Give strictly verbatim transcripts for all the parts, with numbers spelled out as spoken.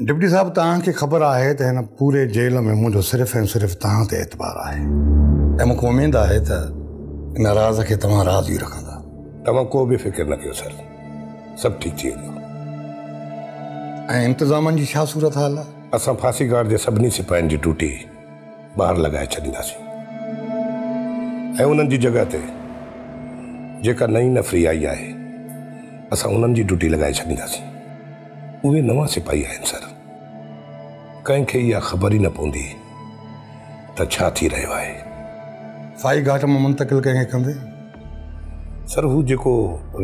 Deputy साहब तव्हांखे ख़बर आहे त हिन पूरे जेल में मुंहिंजो सिर्फ़ु ऐं सिर्फ़ु तव्हां ते एतबारु आहे ऐं मूंखे उमेद आहे त इन राज़ खे तव्हां राज़ ई रखंदा। तव्हां को बि फ़िक्र न कयो सर, सभु ठीकु थी वेंदो। ऐं इंतिज़ामनि जी छा सूरत हाल आहे? असां फासीगार जे सभिनी सिपाहियुनि जी टूटी ॿाहिरि लॻाए छॾींदासीं ऐं उन्हनि जी जॻह ते जेका नई नफ़री आई आहे असां उन्हनि जी टूटी लॻाए छॾींदासीं। उहे नवां सिपाही आहिनि सर, कंहिंखे इहा ख़बर ई न पवंदी त छा थी रहियो आहे। साई घाट मां मुंतकिल कंहिंखे कंदे सर, हू जेको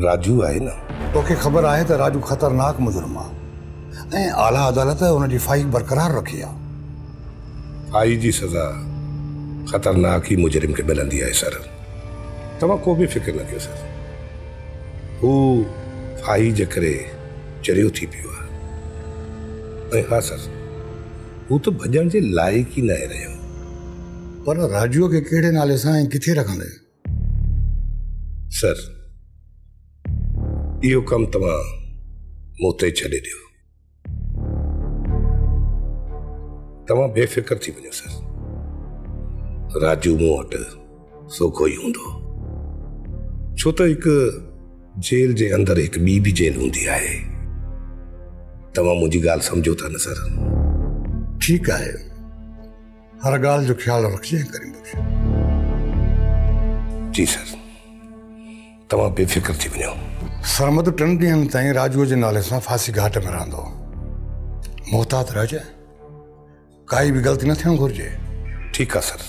राजू आहे न, तोखे ख़बर आहे त राजू ख़तरनाक मुजुर्म आहे ऐं आला अदालत हुनजी फाई बरक़रार रखी आहे। फाई जी सज़ा ख़तरनाक ई मुजरिम खे मिलंदी आहे सर, तव्हां को बि फ़िक्र न कयो सर। हू फाई जे करे चरियो थी पियो आहे। हाँ सर, वो तो भजन के लायक ही न रहे। पर राजू के केड़े नाले से किथे रखंदे सर? यो कम तमाम मोते छड़े दियो, तमाम बेफिक्र थी बनो सर। राजू मोट सोखो ही हुंदो, छो तो एक जेल जे अंदर एक बी भी जेल हुंदी है। तवा मुझी गाल समझो था न सर? ठीक है, हर गाल जो ख्याल रखिए करीम बख्श। जी सर, तवा बेफिक्र थी बनो। सरमद टन दिन ताई राजू के नाले से फांसी घाट में रहंदो। मोहतात रहिजे, काई भी गलती न थियण घुर्जे। ठीक है सर,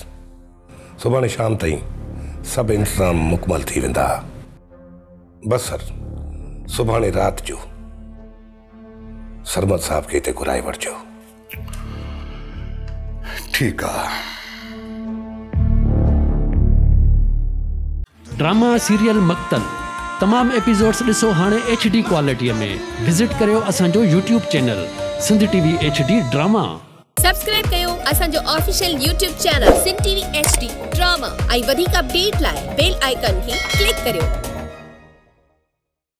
सुबह शाम ताई सब इंतजाम मुकम्मल थी वेंदा। बस सर, सुबह रात जो सरमद साहब के इतने घुराए वठो। ठीक है। ड्रामा सीरियल मक्तल तमाम एपिसोड्स दिसो हाने एच डी क्वालिटी में। विजिट करो असो YouTube channel Sindh TV H D drama. Subscribe कयो असो official YouTube channel Sindh TV H D drama. आई वधिक अपडेट लाए बेल आइकन ही क्लिक करो।